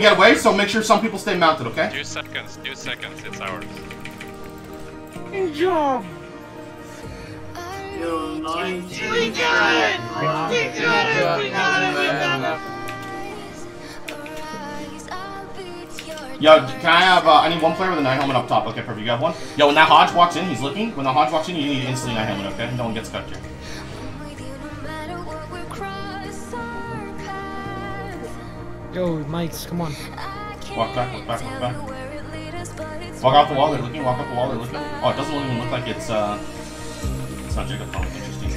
get away, so make sure some people stay mounted, okay? 2 seconds, it's ours. Good job! We got it! We got it! We got it! We got it! Yo, can I have, I need one player with a 9 helmet up top. Okay, perfect, you got one? Yo, when that Hodge walks in, he's looking. When the Hodge walks in, you need to instantly 9 helmet, okay? No one gets cut here. Yo, Mikes, come on. Walk back, walk back, walk back. Walk off the wall, they're looking, walk off the wall, they're looking. Oh, it doesn't even look like it's not Jacob Pump, interesting.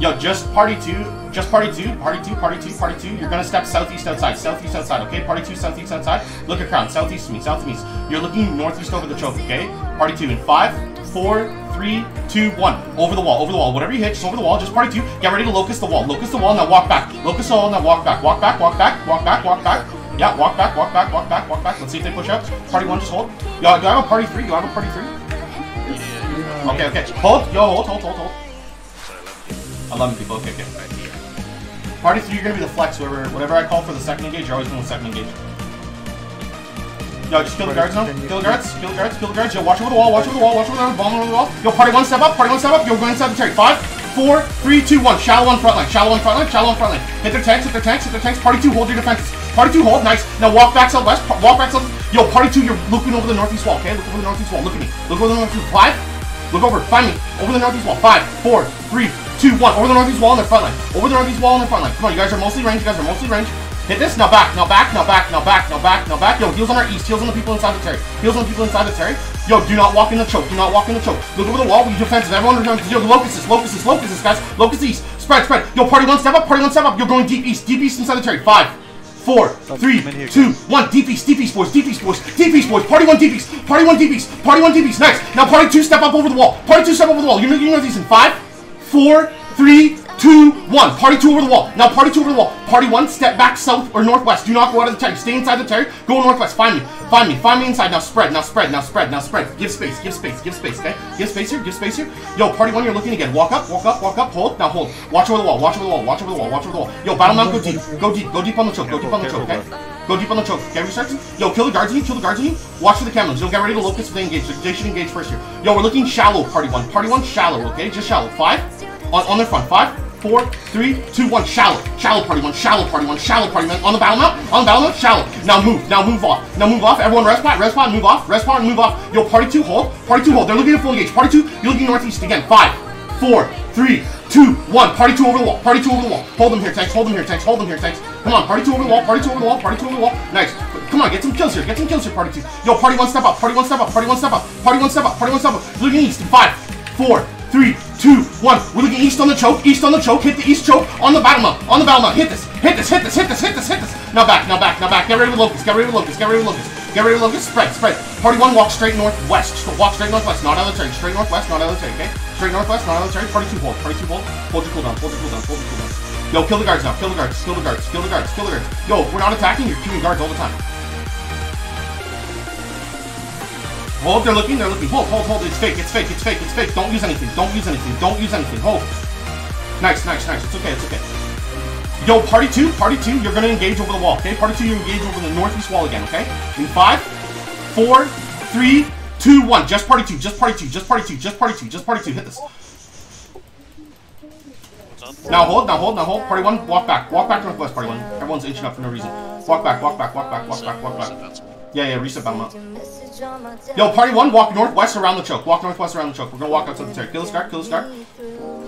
Yo, just party 2, just party 2, party 2, party 2, party 2. You're gonna step southeast outside, okay? Party 2, southeast outside. Look at Crown, southeast to me, southeast. You're looking northeast over the choke, okay? Party 2 in 5, 4, 3, 2, 1. Over the wall, over the wall. Whatever you hit, just over the wall, just party 2. Get ready to locust the wall, locust the wall, now walk back. Locust the wall, now walk back, walk back, walk back, walk back, walk back. Yeah, walk back, walk back, walk back, walk back. Let's see if they push up. Party 1, just hold. Yo, do I have a party 3? Do I have a party 3? Okay, okay. Hold, yo, hold. 11 people, okay, okay. Party 3, you're gonna be the flex, whoever, whatever I call for the second engage, you're always going with second engage. Yo, just kill the guards now. Kill the guards, kill the guards, kill the guards. Yo, watch over the wall, watch over the wall, watch over the wall, bomb over the wall. Yo, party 1, step up, party 1, step up. Yo, go inside the terry. 5, 4, 3, 2, 1. Shallow on front line, shallow on front line, shallow on front line. Hit their tanks, hit their tanks, hit their tanks. Party 2, hold your defenses. Party 2, hold, nice. Now walk back south west, walk back south. Yo, party 2, you're looking over the northeast wall, okay? Look over the northeast wall, look at me. Look over the northeast wall. 5, look over, find me. Over the northeast wall. 5, 4, 3, 2, 1. Over the northeast wall on their front line. Over the northeast wall on their front line. Come on, you guys are mostly ranged. You guys are mostly ranged. Hit this. Now back. Now back. Now back. Now back. Now back. Now back. Yo, heals on our east. Heals on the people inside the terry. Heals on the people inside the terry. Yo, do not walk in the choke. Do not walk in the choke. Look over the wall. We defensive. Everyone returns. Yo, locusts. Locusts. Locusts, guys. Locust east. Spread. Spread. Yo, party 1, step up. Party 1, step up. You're going deep east. Deep east inside the terry. 5, 4, 3, 2, 1. Deep east. Deep east boys. Deep east boys. Deep east boys. Party 1 deep east. Party 1 deep east. Party 1 deep east. Nice. Now party 2, step up over the wall. Party 2, step over the wall. You're making these in 5, 4, 3, 2, 1. Party 2 over the wall. Now party 2 over the wall. Party 1, step back south or northwest. Do not go out of the terry. Stay inside the terry. Go northwest. Find me. Find me. Find me inside. Now spread. Now spread. Now spread. Now spread. Give space. Give space. Give space. Okay. Give space here. Give space here. Yo, party 1, you're looking again. Walk up. Walk up. Walk up. Hold. Now hold. Watch over the wall. Watch over the wall. Watch over the wall. Watch over the wall. Yo, battle mount. Go deep. Go deep. Go deep on the choke. Go deep on the choke. Okay. Go deep on the choke. Get research. Yo, kill the guards in you. Kill the guards in you. Watch for the cameras. You'll get ready to locust if they engage. They should engage first here. Yo, we're looking shallow. Party 1. Party 1 shallow. Okay, just shallow. 5. On their front. 5, 4, 3, 2, 1. Shallow. Shallow party 1. Shallow party 1. Shallow party 1. On the battle mount. On the battle mount. Shallow. Now move. Now move off. Now move off. Everyone respot. Respot. Move off. Respot. Move off. Yo, party 2 hold. Party 2 hold. They're looking at full engage. Party 2. You're looking northeast again. 5, 4, 3, 2, 1. Party 2 over the wall. Party 2 over the wall. Hold them here, tanks. Hold them here, tanks. Hold them here, tanks. Come on. Party 2 over the wall. Party 2 over the wall. Party 2 over the wall. Nice. Come on, get some kills here. Get some kills here. Party 2. Yo, party 1 step up. Party 1 step up. Party 1 step up. Party 1 step up. Party 1 step up. Looking east. 5, 4, 3, 2, 1. We're looking east on the choke, east on the choke. Hit the east choke on the battle mount, on the battle mount. Hit this, hit this, hit this, hit this, hit this, hit this. Now back, now back, now back. Get ready with locust, get ready with locust, get ready with locust, get ready with locust. Spread, spread. Party 1, walk straight northwest. So walk straight northwest, not out of the terrain. Straight northwest, not out of the terrain. Okay, straight northwest, not out of the terrain. Party 2, hold. Party 2, hold. Hold your cooldown. Hold your cooldown. Hold your cooldown. Yo, kill the guards now. Kill the guards. Kill the guards. Kill the guards. Kill the guards. Yo, if we're not attacking, you're queuing guards all the time. Hold, they're looking, they're looking. Hold, hold, hold. It's fake, it's fake, it's fake, it's fake. Don't use anything, don't use anything, don't use anything. Hold. Nice, nice, nice. It's okay, it's okay. Yo, party 2, party 2, you're gonna engage over the wall, okay? Party 2, you engage over the northeast wall again, okay? In 5, 4, 3, 2, 1. Just party 2, just party 2, just party 2, just party 2, just party 2. Hit this. Now hold, now hold, now hold. Party 1, walk back. Walk back northwest, party 1. Everyone's inching up for no reason. Walk back, walk back, walk back, walk back, walk back. Yeah, yeah, reset battle mount. Yo, party 1, walk northwest around the choke. Walk northwest around the choke. We're gonna walk outside the terrain. Kill this guard, kill this guard.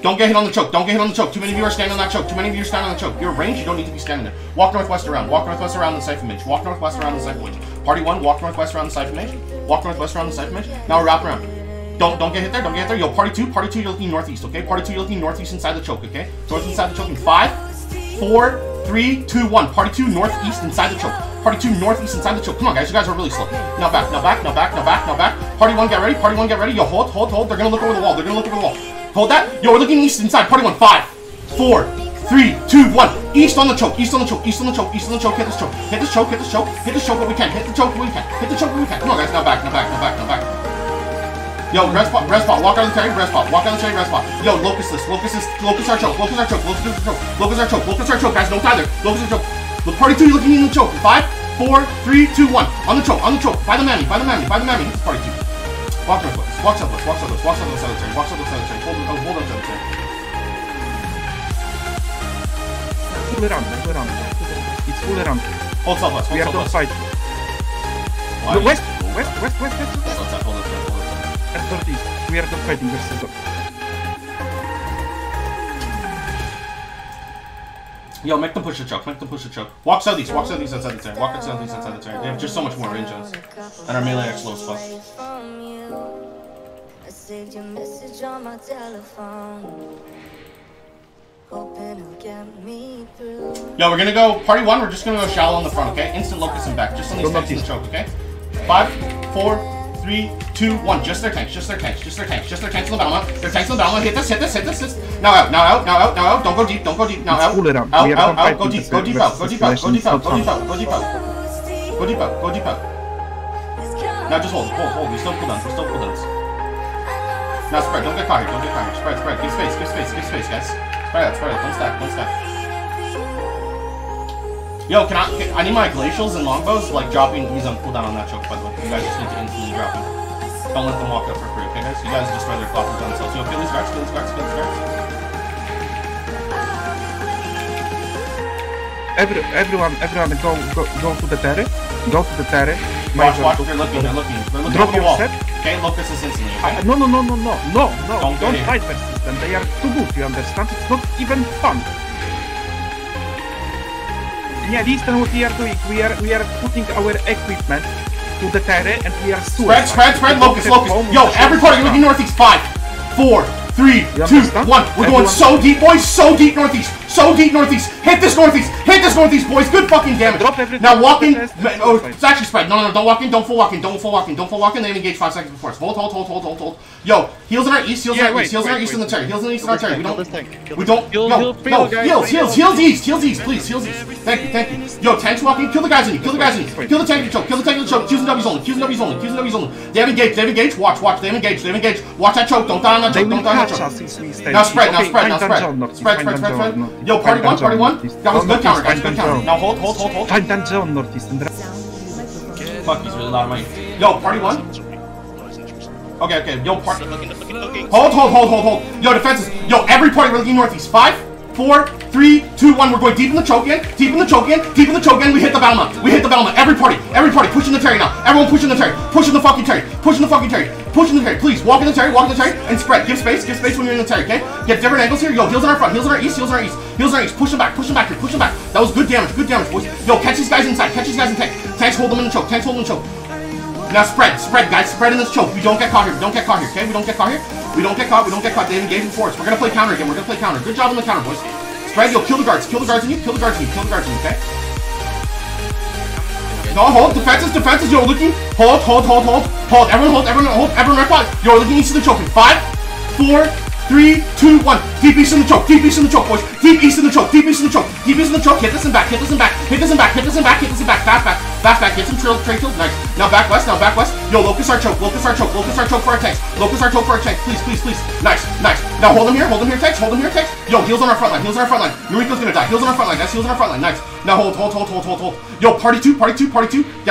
Don't get hit on the choke. Don't get hit on the choke. Too many of you are standing on that choke. Too many of you are standing on the choke. You're ranged, you don't need to be standing there. Walk northwest around. Walk northwest around the siphon mage. Walk northwest around the siphon mage. Party 1, walk northwest around the siphon mage. Walk northwest around the siphon mage. Now we're wrapping around. Don't get hit there. Don't get hit there. Yo, party 2, you're looking northeast, okay? Party 2, you're looking northeast inside the choke, okay? Northeast inside the choke in 5, 4, 3, 2, 1. Party 2, northeast inside the choke. Party 2, northeast inside the choke. Come on, guys. You guys are really slow. Now back, now back, now back, now back, now back. Party 1, get ready. Party 1, get ready. Yo, hold, hold, hold. They're gonna look over the wall. They're gonna look over the wall. Hold that. Yo, we're looking east inside. Party 1, 5, 4, 3, 2, 1. East on the choke. East on the choke. East on the choke. East on the choke. Hit this choke. Hit this choke. Hit this choke. Hit this choke when we can. Hit the choke when we can. Hit the choke when we can. Come on, guys. Now back, now back, now back, now back. Yo, rest spot, walk out of the terrain, rest spot, walk out of the terrain, rest spot. Yo, locust list, locust our choke, locust our choke, locust our choke, locust our choke, locust our choke, guys, don't die there, locust our choke. Look, party 2, you're looking in the choke, 5, 4, 3, 2, 1. On the troll. By the manly. He's party two. Walk up left. Hold on to the train. Pull it on. It's full around. Hold up left. We have to fight. West. Hold on. At northeast. We are not fighting versus north. Yo, make them push the choke. Walk southeast inside the turret. They have just so much more range on us. And our melee are slow as fuck. I saved your message on my telephone. Hoping it'll get me through. Yo, we're gonna go party one, we're just gonna go shallow on the front, okay? Instant locust and back. Just on these tanks in the choke, okay? 5, 4, 3, 2, 1. Just their tanks. Their tanks on the balance. Hit this. Now out. Don't go deep. Now out. Go deep out. Now just hold. We still pull downs. Now spread. Don't get caught here. Spread. Give space, guys. Spread out. Don't stack. Yo, I need my glacials and longbows, like, dropping ease on cooldown on that choke, by the way. You guys just need to instantly drop them. Don't let them walk up for free, okay, guys? You guys just rather clock on themselves. Yo, kill these guards. Everyone, go to the turret. Watch, they're looking. Drop your wall. Set. Okay, locust is instantly, okay? No. Don't fight versus them. They are too good, you understand? It's not even fun. Yeah, this time what we are doing, we are putting our equipment to the terrain and we are suicide. Spread, locust. Yo, every party, you're looking northeast. 5, 4, 3, 2, 1. We're going so deep, boys, so deep northeast. Hit this northeast, boys. Good fucking damage. Drop everything. Now walk in. Oh, it's actually spread. No, don't full walk in. They engage 5 seconds before us. Hold. Yo, heals in our east in the turret. We don't. Heals east, please. Heals east. Thank you. Yo, tanks walking. Kill the guys in you. Kill the tank in the choke. Q's and W's only. They have engaged. Watch. Watch that choke. Don't die on that choke. Now spread. Yo, party one. That was good counter, guys. Now hold. Fuck, he's really loud, mate. Yo, party one. Okay. Yo, party. Hold. Yo, defenses. Yo, every party, we're looking northeast. 5, 4, 3, 2, 1. We're going deep in the choke in. We hit the Belmont. Every party. Pushing the terry now. Everyone pushing the terry. Pushing the fucking terry. Please walk in the terry and spread. Give space when you're in the terry, okay? Get different angles here. Yo, heals on our front. Heals on our east. Push them back here. That was good damage, boys. Yo, catch these guys inside. Tanks hold them in the choke. Now spread, guys. Spread in this choke. We don't get caught here, okay? We don't get caught. They engage in force. We're gonna play counter again. Good job on the counter, boys. Spread. Yo, kill the guards in you, okay? No, hold. Defenses. Yo, looking. Hold. Everyone, right by. Yo, looking east of the choke. 5, 4, 3, 2, 1. Deep east in the choke, boys. Deep east in the choke. Hit this and back. Fast back. Get some trade kills. Nice. Now back west. Yo, locusts our choke for our tanks. Please. Nice. Now hold them here, tanks. Yo, heals on our front line. Eureka's gonna die. Heals on our front line. Nice. Now hold. Yo, party two.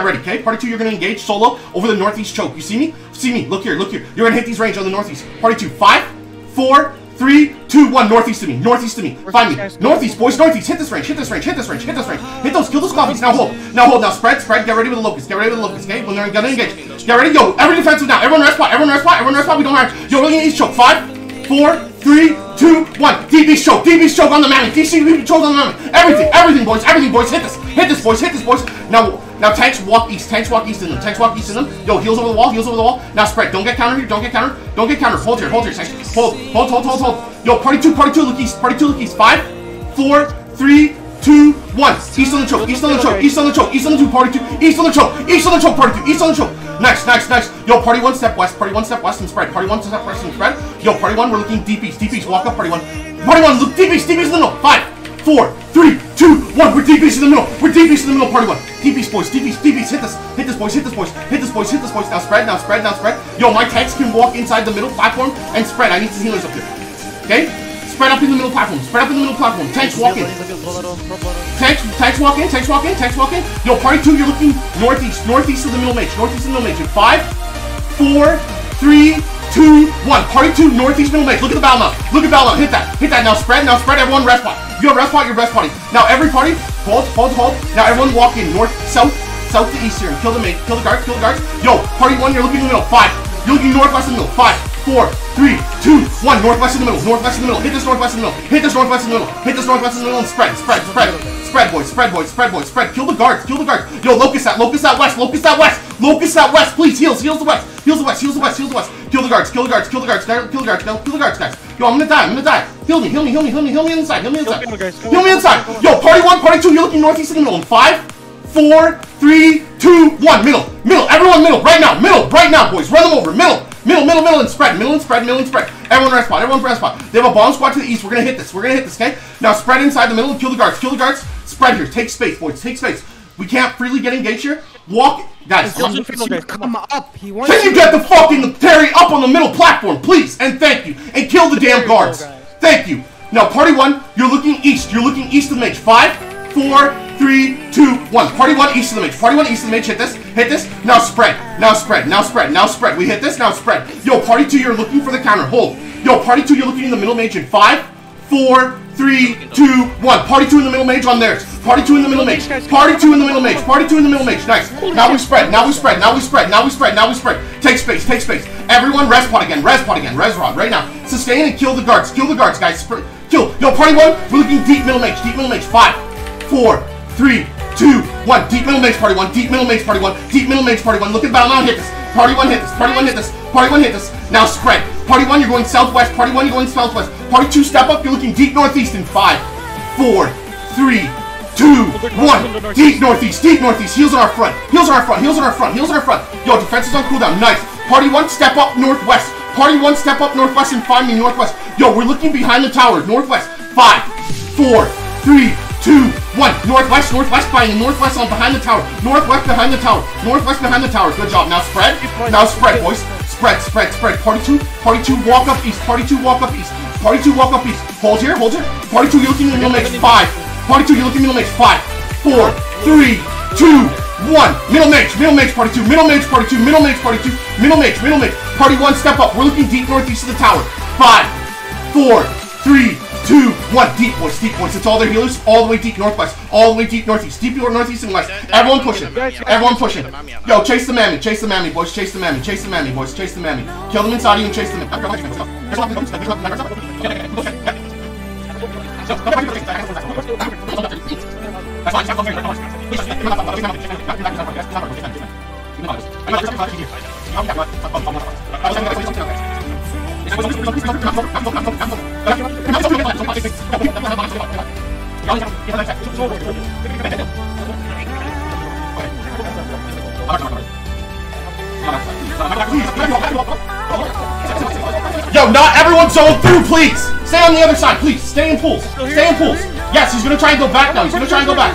Get ready, okay? Party two, you're gonna engage solo over the northeast choke. You see me? Look here. You're gonna hit these range on the northeast. Party two. 5, 4, 3, 2, 1. Northeast to me. Find me. Northeast, boys. Hit this range. Hit those. Kill those coffees. Now hold. Now spread. Get ready with the locust. Okay? When they're gonna engage. Get ready. Yo, every defensive now. Everyone rest spot. We don't have. Yo, we're gonna east choke. 5, 4, 3, 2, 1. DB choke on the man. DC choke on the man. Everything, boys. Hit this, boys. Now tanks walk east in them. Yo, heals over the wall. Now spread. Don't get counter here. Hold here. Tanks. Hold. Yo, party two. Look east. 5, 4, 3, 2, 1. East on the choke. East on the choke. Party two. Nice. Yo, party one step west and spread. Yo, party one, we're looking deep east. Walk up, party one. Look deep east in the middle. 5, 4, 3, 2, 1. We're deep east in the middle. Party one. Deep east, boys. Hit this, boys. Now spread. Yo, my tanks can walk inside the middle platform and spread. I need some healers up here. Okay? Spread up in the middle platform. Spread up in the middle platform. Tanks walk in. Tanks walk in. Tanks walk in. Tanks walk in. Yo, party two, you're looking northeast. Northeast of the middle mage. Northeast of the middle mage. In 5, 4, 3, 2, 1. Party two, northeast middle mage. Look at the battle now. Look at battle now. Hit that. Hit that. Now spread. Now spread. Everyone rest spot. Your rest spot. Your rest party. Now every party. Hold. Hold. Hold. Now everyone walk in. North. South. South to east here. Kill the mage. Kill the guards. Kill the guards. Yo, party one, you're looking in the middle. 5. You're looking northwest in the middle. 5, 4, 3, 2, 1, northwest in the middle, northwest in the middle, hit this northwest in the middle, hit this northwest in the middle, hit this northwest in the middle, and spread, spread, spread, spread, boys, spread, boys, spread, boys, spread, kill the guards, kill the guards. Yo, locust at west, locust at west, locust at west, please, heals, heals the west, heals the west, heals the west, heals the west, kill the guards, kill the guards, kill the guards, kill the guards, kill the guards, guys. Yo, I'm gonna die, I'm gonna die. Heal me, heal me, heal me, heal me, heal me inside, heal me inside, heal me inside. Yo, party one, party two, you're looking northeast in the middle, in 5, 4, 3, 2, 1, middle, middle, everyone middle, right now, boys, run them over, middle. Middle, middle, middle, and spread. Middle and spread, middle and spread. Everyone rest spot, everyone rest spot. They have a bomb squad to the east. We're gonna hit this. We're gonna hit this, okay? Now spread inside the middle and kill the guards. Kill the guards. Spread here. Take space, boys. Take space. We can't freely get engaged here. Walk. Guys, come up. He wants can you get the fucking Terry up on the middle platform, please? And thank you. And kill the damn guards. Thank you. Now, party one, you're looking east. You're looking east of the mage. 5, 4, 3, 2, 1. Party one east of the mage. Party one east of the mage. Hit this. Hit this. Now spread. Now spread. Now spread. Now spread. We hit this. Now spread. Yo, party two, you're looking for the counter. Hold. Yo, party two, you're looking in the middle mage in 5, 4, 3, 2, 1. Party two in the middle mage on theirs. Party two in the middle mage. Party two in the middle mage. Party two in the middle mage. Nice. Now we spread. Now we spread. Now we spread. Now we spread. Now we spread. Take space. Take space. Everyone rest pot again. Rest pot again. Res rod right now. Sustain and kill the guards. Kill the guards, guys. Kill. Yo, party one, we're looking deep middle mage. Deep middle mage. 5, 4, 3, 2, 1. Deep middle mage party one. Deep middle mage party one. Deep middle mage party one. Look at battle now. Hit this. Party one hit this. Party one hit this. Party one hit this. Now spread. Party one, you're going southwest. Party one, you're going southwest. Party two, step up. You're looking deep northeast in 5, 4, 3, 2, 1. Deep northeast. Deep northeast. Heels on our front. Heels on our front. Heels on our front. Heels on our front. Yo, defense is on cooldown. Nice. Party one, step up northwest. Party one, step up northwest and find me northwest. Yo, we're looking behind the towers. Northwest. 5, 4, 3, 2, 1. Northwest, northwest, fighting northwest on behind the tower. Northwest behind the tower. Northwest behind the tower. Good job. Now spread. Now spread, boys. Spread, spread, spread. Party two, walk up east. Party two, walk up east. Party two, walk up east. Hold here, hold here. Party two, you're looking in the middle mage. 5. Party two, you're looking in the middle mage. 5, 4, 3, 2, 1. Middle mage, party two. Middle mage, party two. Middle mage, party two. Middle mage, middle mage. Party one, step up. We're looking deep northeast of the tower. 5, 4, 3, 2, 1. Deep boys, deep boys. It's all their healers. All the way deep northwest. All the way deep northeast. Deep northeast and west. Everyone pushing. Everyone pushing. Yo, chase the mammy. Chase the mammy, boys. Chase the mammy. Chase the mammy, boys. Chase the mammy. Kill them inside you and chase them. Yo, not everyone zone through, please. Stay on the other side, please. Stay in pools. Stay in pools. Yes, he's gonna try and go back now. He's gonna try and go back.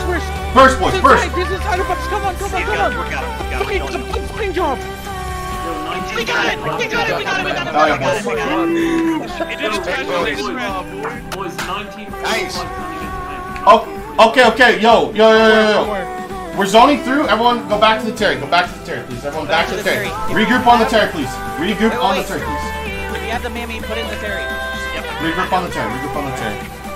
Burst, boys, burst. Come on, come on, come on. We got it! We got it! We got it! We got it! Oh, yeah, boys. We got it! It didn't nice. Oh, okay, okay. Yo. We're zoning through. Everyone, go back to the Terry. Go back to the Terry, please. Everyone, back to the Terry. Regroup on the Terry, please. Regroup on the Terry, please. If you have the mammy, put in the Terry. Regroup on the Terry. Regroup on the Terry.